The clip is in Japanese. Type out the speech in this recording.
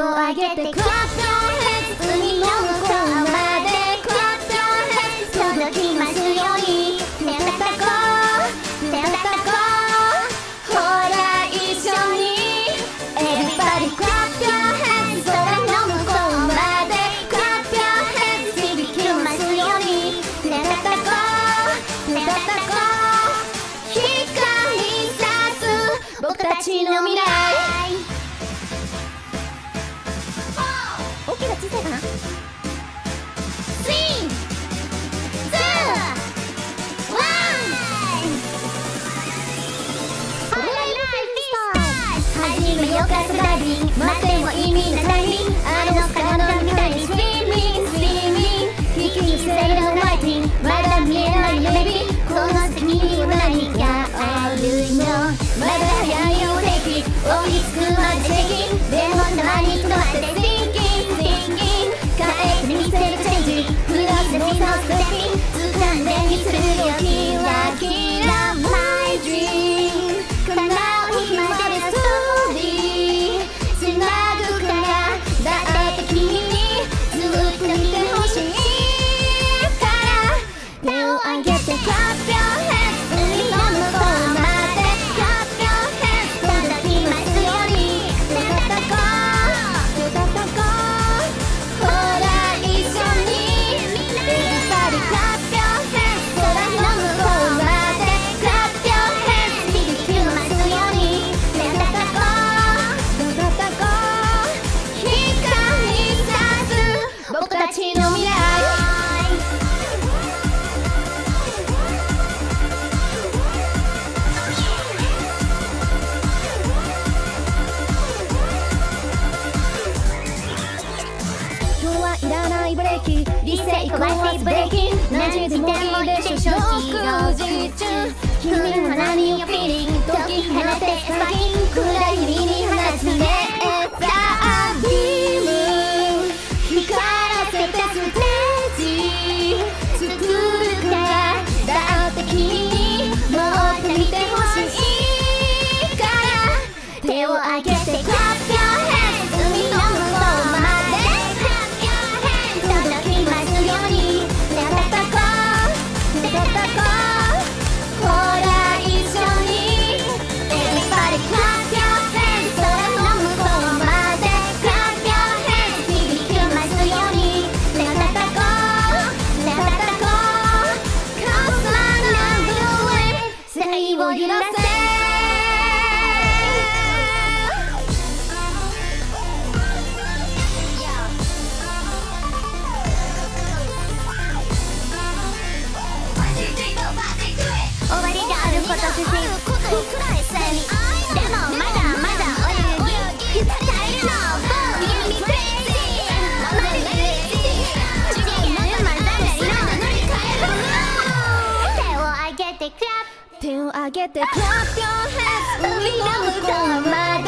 声を上げて Clap your hands 海の向こうまで Clap your hands 届きますように手を叩こう手を叩こうほら一緒に Everybody clap your hands 空の向こうまで Clap your hands 響きますように手を叩こう手を叩こう光さす僕たちの未来小さいかな 3、2、1 これが今始めようかスライディング待っても意味がないあの可能みたいにスピーミングスピーミング We keep saying no fighting まだ見えないよ Baby この先には何があるのまだ早いよ Take it 追いつくまで Take it でもたまに止まって Think理性壊すブレーキン何時でもいいでしょ正直中君の花にフィーリング解き放てスパイン暗い耳に放つレーザービーム光らせたステージ作るからだって君にもっと見てほしいから手を挙げて Clap your hands 海の向こうまでこと自信くらいさにでもまだまだ泳ぎ浸りのボーン君クレイジーマリクレイジー地球の沼のための乗り換える手を上げてクラップ手を上げてクラップ Your hands 海の向こうまで